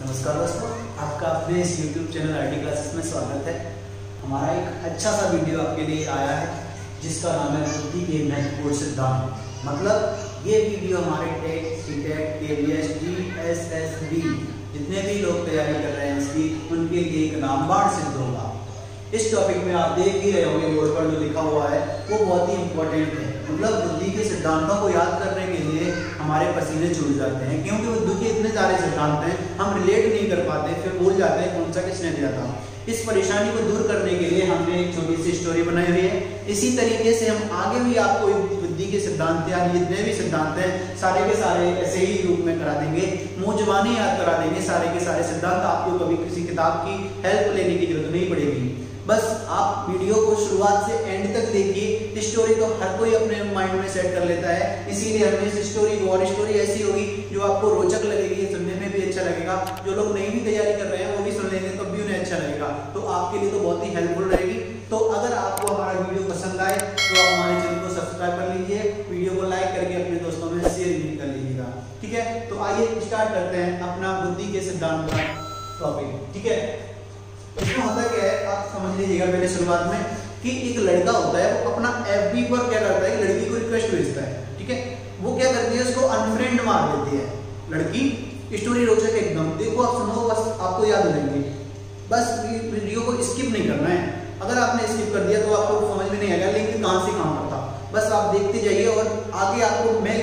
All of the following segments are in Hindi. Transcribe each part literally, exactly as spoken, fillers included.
नमस्कार दोस्तों, आपका अपने इस YouTube चैनल आरडी क्लासेस में स्वागत है। हमारा एक अच्छा सा वीडियो आपके लिए आया है जिसका नाम है बुद्धि के महत्वपूर्ण सिद्धांत। मतलब ये वीडियो हमारे टेट, सीटेट, केवीएस, डीएसएसबी जितने भी लोग तैयारी कर रहे हैं उसकी उनके लिए एक रामबाण सिद्ध होगा। इस टॉपिक में आप देख ही रहे होंगे बोर्ड पर जो लिखा हुआ है वो बहुत ही इम्पोर्टेंट है। मतलब बुद्धि के सिद्धांतों को याद करने के लिए हमारे पसीने छूट जाते हैं क्योंकि बुद्धि के इतने सारे सिद्धांत हैं, हम रिलेट नहीं कर पाते, फिर भूल जाते हैं कौन सा किसने दिया था। इस परेशानी को दूर करने के लिए हमने एक छोटी सी स्टोरी बनाई हुई है। इसी तरीके से हम आगे भी आपको बुद्धि के सिद्धांत या जितने भी सिद्धांत हैं सारे के सारे ऐसे ही रूप में करा देंगे, मुँह जुबानी याद करा देंगे सारे के सारे सिद्धांत। आपको कभी किसी किताब की हेल्प लेने की जरूरत नहीं पड़ेगी, बस आप वीडियो को शुरुआत से एंड तक देखिए। स्टोरी तो हर कोई अपने माइंड में सेट कर लेता है, इसीलिए हमने इस स्टोरी को, और स्टोरी ऐसी होगी जो आपको रोचक लगेगी, सुनने में भी अच्छा लगेगा। जो लोग नई भी तैयारी कर रहे हैं वो भी सुन लेंगे तब भी उन्हें अच्छा लगेगा, तो आपके लिए तो बहुत ही हेल्पफुल रहेगी। तो अगर आपको हमारा वीडियो पसंद आए तो आप हमारे चैनल को सब्सक्राइब कर लीजिए, वीडियो को लाइक करके अपने दोस्तों में शेयर भी कर लीजिएगा, ठीक है। तो आइए स्टार्ट करते हैं अपना बुद्धि के सिद्धांत का टॉपिक, ठीक है। इसमें होता क्या है आप समझ लीजिएगा मेरे शुरुआत में कि एक लड़का होता है वो अपना एफबी पर क्या करता है, एक लड़की को रिक्वेस्ट भेजता है, ठीक है। वो क्या करती है, उसको अनफ्रेंड मार देती है लड़की। स्टोरी रोचक एकदम, देखो आप सुनो, बस आपको याद रहेंगे। बस वीडियो को स्किप नहीं करना है, अगर आपने स्किप कर दिया तो आपको समझ में नहीं आएगा लेकिन कहाँ से काम करता। बस आप देखते जाइए और आगे आपको मैं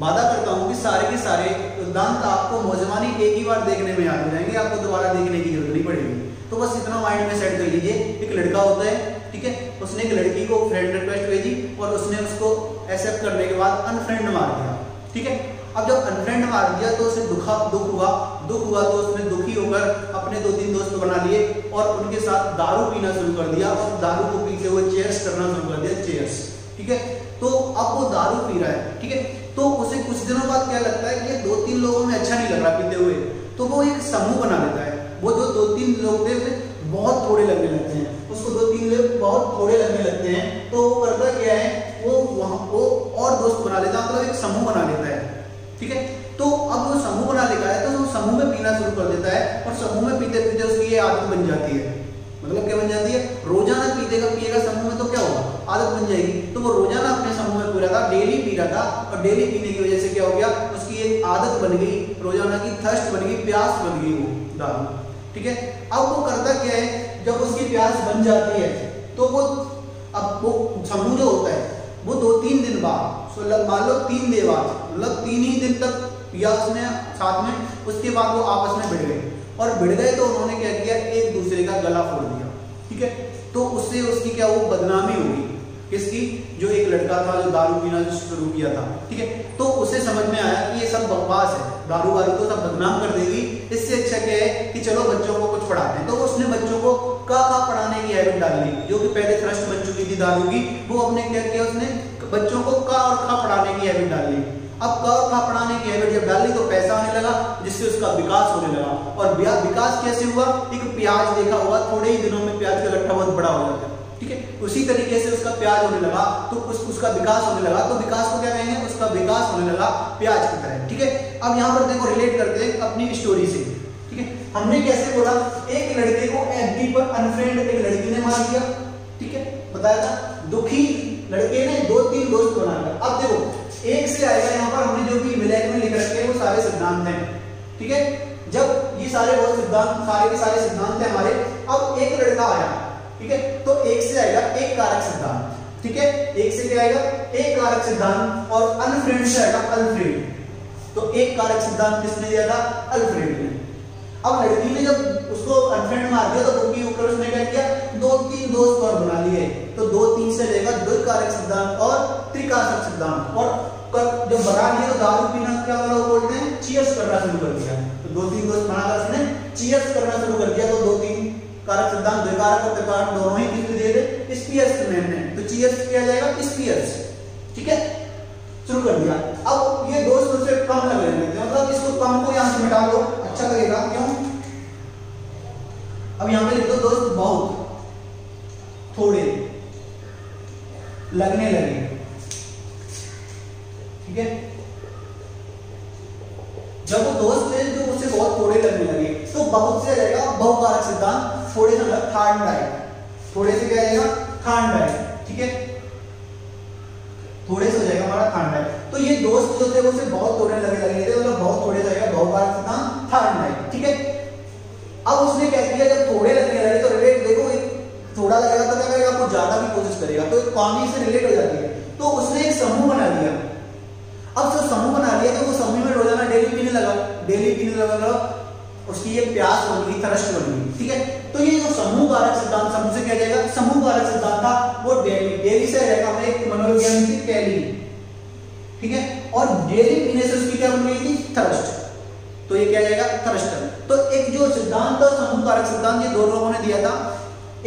वादा करता हूँ कि सारे के सारे सिद्धांत आपको मौजमानी एक ही बार देखने में याद हो जाएंगे, आपको दोबारा देखने की जरूरत नहीं पड़ेगी। तो बस इतना माइंड में सेट कर लीजिए, एक लड़का होता है, ठीक है, उसने एक लड़की को फ्रेंड रिक्वेस्ट भेजी और उसने उसको एक्सेप्ट करने के बाद अनफ्रेंड मार दिया, ठीक है। अब जब अनफ्रेंड मार दिया तो उसे दुखा दुख हुआ दुख हुआ तो उसने दुखी होकर अपने दो तीन दोस्त बना लिए और उनके साथ दारू पीना शुरू कर दिया और दारू को पीते हुए चेयर्स करना शुरू कर दिया, चेयर्स, ठीक है। तो अब वो दारू पी रहा है, ठीक है। तो उसे कुछ दिनों बाद क्या लगता है कि दो तीन लोगों में अच्छा नहीं लग रहा पीते हुए, तो वो एक समूह बना लेता है। वो जो दो तीन लोग थे उसे बहुत थोड़े लगने लगते हैं, उसको दो तीन लोग बहुत थोड़े लगने लगते हैं। तो वो करता क्या है, वो वहाँ वो और दोस्त बना लेता है, मतलब एक समूह बना लेता है, ठीक है। तो अब वो समूह बना लेता है तो वो समूह में पीना शुरू कर देता है और समूह में पीते पीते उसकी ये आदत बन जाती है। मतलब क्या बन जाती है, रोजाना पीतेगा पिएगा समूह में तो क्या होगा, आदत बन जाएगी। तो वो रोजाना अपने समूह में पी रहा था, डेली पी रहा था और डेली पीने की वजह से क्या हो गया, उसकी एक आदत बन गई, रोजाना की थर्स्ट बन गई, प्यास बन गई वो दारू, ठीक है। अब वो करता क्या है, जब उसकी प्यास बन जाती है तो वो अब वो समूह जो होता है वो दो तीन दिन बाद, मान लो तीन दिन बाद, मतलब तीन ही दिन तक पिया उसने साथ में, उसके बाद वो आपस में भिड़ गए और भिड़ गए तो उन्होंने क्या किया, एक दूसरे का गला फोड़ दिया, ठीक है। तो उससे उसकी क्या वो बदनामी होगी, किसकी, जो एक लड़का था जो दारू पीना शुरू किया था, ठीक है। तो उसे समझ में आया कि ये सब बकवास है, दारू वारू को सब बदनाम कर देगी, इससे अच्छा क्या है कि चलो बच्चों को कुछ पढ़ाते हैं। तो उसने बच्चों को का का पढ़ाने की हैबिट डाल ली, जो कि पहले थ्रस्ट बन चुकी थी दारू की, वो अपने क्या किया उसने बच्चों को का और खा पढ़ाने की हैबिट डाल ली। अब का और खा पढ़ाने की हैबिट जब डाली तो पैसा आने लगा, जिससे उसका विकास होने लगा। और विकास कैसे हुआ, एक प्याज देखा हुआ, थोड़े ही दिनों में प्याज का गट्ठा बहुत बड़ा हो जाता है, ठीक है। उसी तरीके से उसका प्याज होने लगा तो उस, उसका विकास होने लगा, तो विकास को क्या कहेंगे, उसका विकास होने लगा प्याज की तरह, ठीक है। अब यहाँ पर देखो रिलेट करते हैं अपनी स्टोरी से, ठीक है। हमने कैसे बोला, एक लड़के को एफबी पर अनफ्रेंड एक लड़की ने मार दिया, ठीक है, बताया था। दुखी लड़के ने दो तीन दोस्त बना लिया। अब देखो एक से आएगा, यहाँ पर हमने जो भी विलेख में लिख रखे हैं वो सारे सिद्धांत हैं, ठीक है। जब ये सारे बहुत सिद्धांत सारे के सारे सिद्धांत हैं हमारे, अब एक लड़का आया, ठीक है, तो एक से आएगा एक कारक सिद्धांत, ठीक है। एक से क्या आएगा, एक कारक सिद्धांत, और अनफ्रेंड से आएगा अल्फ्रेड। तो एक कारक सिद्धांत किसने दिया था, अल्फ्रेड ने। अब लड़की ने जब उसको अनफ्रेंड मार दिया तो दुखी होकर उसने क्या किया, दो तीन दोस्त और बना लिए। तो दो तीन से लेगा द्विकारक सिद्धांत और त्रिकारक सिद्धांत, और जब बना लिया तो दारू पीना क्या वाला बोलते हैं, चीयर्स करना शुरू कर दिया। तो दो तीन दोस्त बनाकर उसने चीयर्स करना शुरू कर दिया, तो दो तीन कारक सिद्धांत द्विकारक और त्रिकारक दोनों ही किसको दे दे, स्पीयर्स में हमने, तो चीयर्स किया जाएगा स्पीयर्स, ठीक है, शुरू कर दिया। अब ये दोस्त उससे कम लग रहे थे, मतलब इसको कम को यहाँ से मिटा दो अच्छा लगेगा, क्यों। अब यहाँ पे लिख दो दोस्त बहुत थोड़े लगने लगे, ठीक है। जब वो दोस्त थे जो उससे बहुत थोड़े बहुत से रहेगा बहुकारक सिद्धांत, थोड़े से मतलब थर्ड डाइट, थोड़े से क्या आएगा थर्ड डाइट, ठीक है, थोड़े से हो जाएगा हमारा थर्ड डाइट। तो ये दोस्त जो थे वो से बहुत थोड़े लगे लगे थे, मतलब बहुत थोड़े से आएगा बहुकारक सिद्धांत थर्ड डाइट, ठीक है। अब उसने क्या किया, जब थोड़े लगने लगे तो रिलेट देखो थोड़ा लगेगा तो क्या करेगा आपको ज्यादा भी कोशिश करेगा, तो इकोनॉमी से रिलेट हो जाती है। तो उसने एक समूह बना लिया, अब जो समूह बना लिया तो वो समूह में रोजाना डेली पीने लगा, डेली पीने लगा, उसकी ये प्यास हो गई, थ्रस्ट हो गई, ठीक है। तो ये जो समूह कारक सिद्धांत, समूह से क्या जाएगा समूह कारक सिद्धांत था, वो डेली डेली से रहेगा अपने एक मनोविज्ञान की पहली, ठीक है, और डेली पीने से उसकी क्या बन गई थी थ्रस्ट, तो ये क्या जाएगा थ्रस्टर। तो एक जो सिद्धांत था समूह कारक सिद्धांत, ये दो लोगों ने दिया था,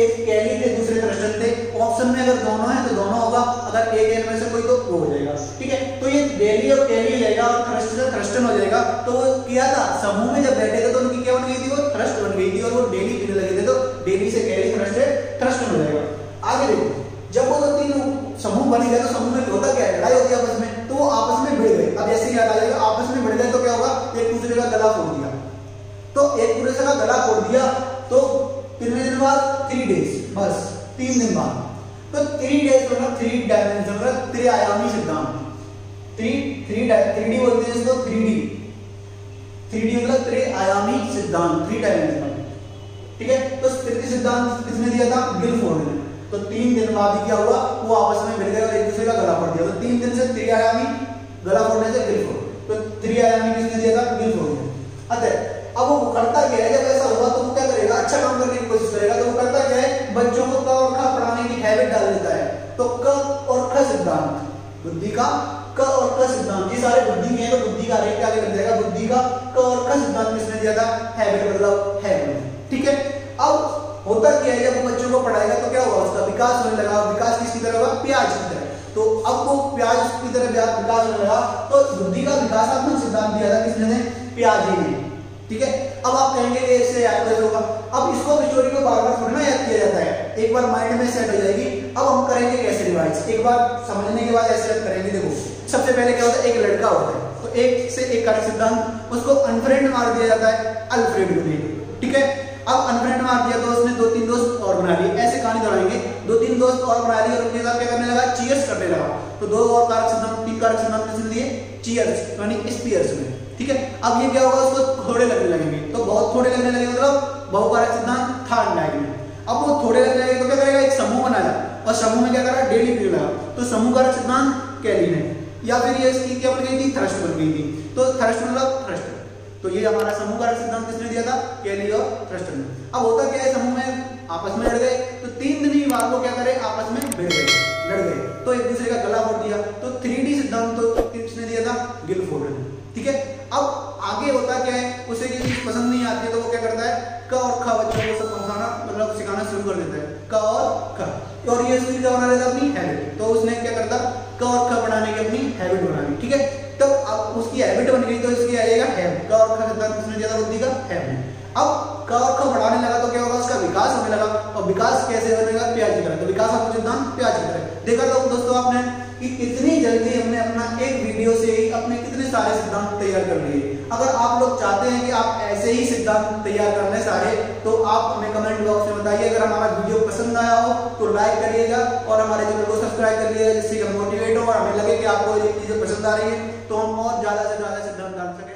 एक कैली थे दूसरे थ्रस्टर थे, ऑप्शन में अगर दोनों है तो दोनों होगा, अगर एक एन में से कोई तो वो हो जाएगा, ठीक है। तो ये डेली और कैली जाएगा और थ्रस्टर थ्रस्टन हो जाएगा। तो वो किया था समूह में जब बैठे थे तो उनकी क्या बन गई थी वो थ्रस्ट बन गई थी, और वो डेली पीने लगे थे तो डेली से कैली थ्रस्टर थ्रस्टन हो जाएगा। आगे देखो, जब वो तो तीनों समूह बन गया तो समूह में होता क्या है, लड़ाई होती है आपस में, तो वो आपस में भिड़ गए। अब जैसे याद आ जाएगा आपस में भिड़ गए तो क्या होगा, एक दूसरे का गला फोड़ दिया, तो एक दूसरे का गला फोड़ दिया तो कितने दिन बाद थ्री डेज, बस तीन दिन बाद, तो थ्री डेज मतलब थ्री डायमेंशनल त्रिआयामी सिद्धांत, थ्री थ्री थ्री डी बोलते हैं इसको, थ्री डी थ्री डी मतलब त्रिआयामी सिद्धांत, थ्री डायमेंशनल, ठीक है। तो तृतीय सिद्धांत किसने दिया था, गिलफोर्ड ने, तो तीन दिन बाद ही क्या हुआ वो आपस में भिड़ गए और एक दूसरे का गला फोड़ दिया, तो तीन दिन से त्रिआयामी, गला फोड़ने से गिलफोर्ड, तो त्रिआयामी किसने दिया था गिलफोर्ड ने। अतः अब वो करता क्या है, जब ऐसा हुआ तो वो क्या करेगा, अच्छा काम करने की कोशिश करेगा, तो वो करता क्या है बच्चों को क और ख पढ़ाने की हैबिट डाल देता है। तो क और ख सिद्धांत, बुद्धि का क और ख सिद्धांत, ये सारे बुद्धि के हैं, तो बुद्धि का एक आगे बन जाएगा, बुद्धि का क और ख सिद्धांत किसने दिया था, हैबिट मतलब हैबिट, ठीक है। अब होता क्या है, जब बच्चों को पढ़ाएगा तो क्या होगा, उसका विकास होने लगा, विकास किसकी तरह होगा प्याज की तरह, तो अब वो प्याज की तरह विकास होने लगा। तो बुद्धि का विकासात्मक सिद्धांत दिया था किसने, पियाजे ने, ठीक है। अब आप कहेंगे ये इससे याद कैसे होगा, अब इसको स्टोरी को बार बार थोड़ी ना याद किया जाता है, एक बार माइंड में सेट हो जाएगी। अब हम करेंगे कैसे रिवाइज, एक बार समझने के बाद ऐसे करेंगे। देखो सबसे पहले क्या होता है, एक लड़का होता है, तो एक से एक कारक सिद्धांत, उसको अनफ्रेंड मार दिया जाता है अल्फ्रेड को, ठीक है। अब अनफ्रेंड मार दिया तो उसने दो तीन दोस्त और बना लिए, ऐसे कहानी दौड़ाएंगे, दो तीन दोस्त और बना लिए और उनके साथ क्या करने लगा चीयर्स करने लगा, तो दो और कारक सिद्धांत, तीन कारक सिद्धांत किसने दिए चीयर्स यानी स्पीयर्स में, ठीक है। अब ये क्या होगा, उसको थोड़े लगने लगेंगे, तो बहुत थोड़े लगने लगेंगे मतलब बहुकारक सिद्धांत थर्ड डाइट में। अब वो थोड़े लगने लगे तो क्या करेगा, एक समूह बनाया और समूह में क्या करा डेली पीरियड लगा, तो समूह कारक सिद्धांत कैली ने, या फिर ये इसकी क्या बन गई थी थ्रस्ट बन गई थी, तो थ्रस्ट मतलब थ्रस्ट, तो ये हमारा समूह कारक सिद्धांत किसने दिया था, कैली और थ्रस्टर ने। अब होता क्या है, समूह में आपस में लड़ गए, तो तीन दिन की बात को क्या करे आपस में भिड़ गए, लड़ गए तो एक दूसरे का गला फोड़ दिया, तो थ्री डी सिद्धांत तो किसने दिया था गिलफोर्ड ने, ठीक है। अब आगे होता क्या है, उसे ये चीज पसंद नहीं आती है तो वो क्या करता है क और ख बच्चों को सब समझाना मतलब सिखाना शुरू कर देता है, क और ख, और ये उसकी क्या बना लेता अपनी हैबिट, तो उसने क्या करता क और ख बनाने की अपनी हैबिट बना ली, ठीक है। तब अब उसकी हैबिट बन गई तो इसकी आ जाएगा हैबिट, क और ख सिद्धांत किसने दिया था बुद्धि का हैबिट। अब क और ख बढ़ाने लगा तो क्या होगा, उसका विकास होने लगा, और विकास कैसे बनेगा प्याज की तरह, तो विकास आपको सिद्धांत प्याज की तरह। देखा था दोस्तों आपने कि कितनी जल्दी हमने अपना एक वीडियो से ही अपने कितने सारे सिद्धांत तैयार कर लिए। अगर आप लोग चाहते हैं कि आप ऐसे ही सिद्धांत तैयार कर लें सारे, तो आप हमें कमेंट बॉक्स में बताइए। अगर हमारा वीडियो पसंद आया हो तो लाइक करिएगा और हमारे चैनल को सब्सक्राइब करिएगा, जिससे कि मोटिवेट हो और हमें लगे कि आपको ये चीज़ें पसंद आ रही है, तो हम और ज़्यादा से ज़्यादा सिद्धांत डाल सकें।